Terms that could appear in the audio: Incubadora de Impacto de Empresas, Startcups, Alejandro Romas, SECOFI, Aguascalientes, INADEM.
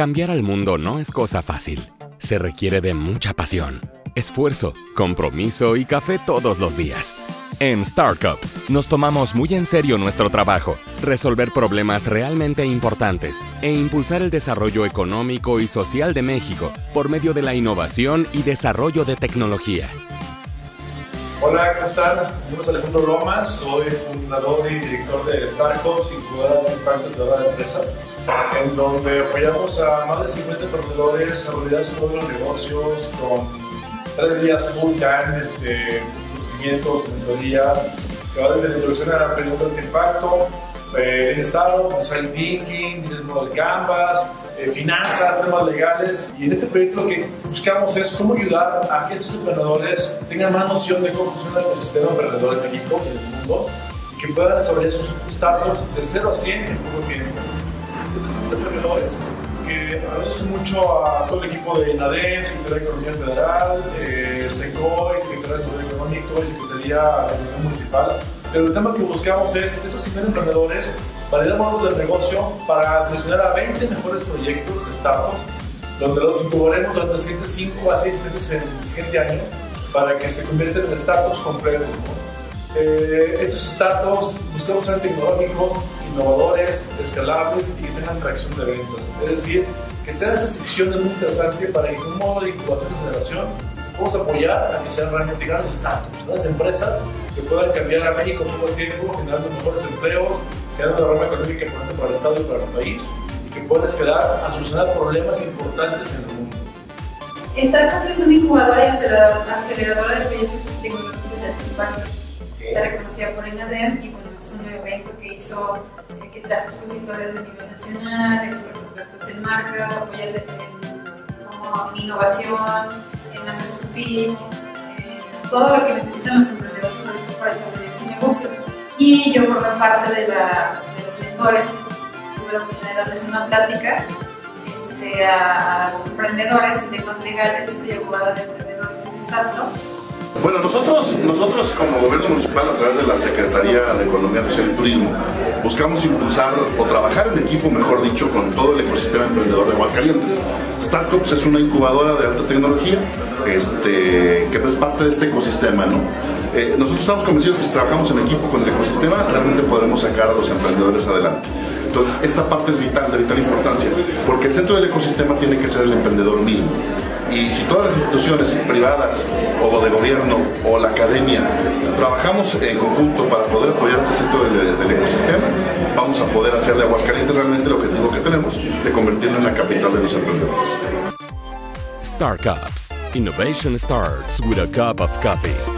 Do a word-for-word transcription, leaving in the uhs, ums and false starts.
Cambiar al mundo no es cosa fácil. Se requiere de mucha pasión, esfuerzo, compromiso y café todos los días. En Startcups nos tomamos muy en serio nuestro trabajo, resolver problemas realmente importantes e impulsar el desarrollo económico y social de México por medio de la innovación y desarrollo de tecnología. Hola, ¿cómo están? Mi nombre es Alejandro Romas, soy fundador y director de Startcups, Incubadora de Impacto de Empresas, en donde apoyamos a más de cincuenta emprendedores a realizar sus propios negocios con tres días full time de conocimientos, mentorías, que va desde la introducción a la pregunta de impacto, eh, bienestar, design thinking, business model canvas, eh, finanzas, temas legales. Y en este proyecto lo que buscamos es cómo ayudar a que estos emprendedores tengan más noción de cómo funciona el ecosistema emprendedor en México y en el mundo, y que puedan desarrollar sus startups de cero a cien en poco tiempo. Estos son emprendedores que agradezco mucho a todo el equipo de INADEM, Secretaría de Economía Federal, eh, SECOFI, Secretaría de Desarrollo Económico y Secretaría de Economía Municipal. Pero el tema que buscamos es estos cinco emprendedores validar modelos del negocio para seleccionar a veinte mejores proyectos de startups, donde los incubaremos durante los siguientes cinco a seis meses en el siguiente año para que se conviertan en startups completos, ¿no? Eh, estos startups buscamos ser tecnológicos, innovadores, escalables y que tengan tracción de ventas. Es decir, que tengan esta sección es muy interesante para que con un modo de incubación y generación podamos apoyar a que sean realmente grandes startups, grandes empresas que puedan cambiar a México en poco tiempo, generando mejores empleos, generando una rama económica importante para el Estado y para el país, y que puedan escalar a solucionar problemas importantes en el mundo. Startcups es una incubadora y aceleradora de proyectos tecnológicos de alto impacto. Está reconocida por INADEM y bueno, es un evento que hizo, eh, que trajo expositores de nivel nacional, expertos en marcas, apoyar en, en, en innovación, en hacer sus pitch, eh, todo lo que necesitan los emprendedores para desarrollar sus negocios. Y yo formé parte de, la, de los mentores, tuve la oportunidad de darles una plática este, a, a los emprendedores en temas legales. Yo soy abogada de emprendedores en startups. Bueno, nosotros, nosotros como gobierno municipal, a través de la Secretaría de Economía Social y Turismo, buscamos impulsar o trabajar en equipo, mejor dicho, con todo el ecosistema emprendedor de Aguascalientes. Startcups es una incubadora de alta tecnología este, que es parte de este ecosistema, ¿no? Eh, nosotros estamos convencidos que si trabajamos en equipo con el ecosistema, realmente podemos sacar a los emprendedores adelante. Entonces, esta parte es vital, de vital importancia, porque el centro del ecosistema tiene que ser el emprendedor mismo. Y si todas las instituciones privadas o de gobierno o la academia trabajamos en conjunto para poder apoyar ese sector del, del ecosistema, vamos a poder hacer de Aguascalientes realmente el objetivo que tenemos de convertirlo en la capital de los emprendedores. Startcups. Innovation starts with a cup of coffee.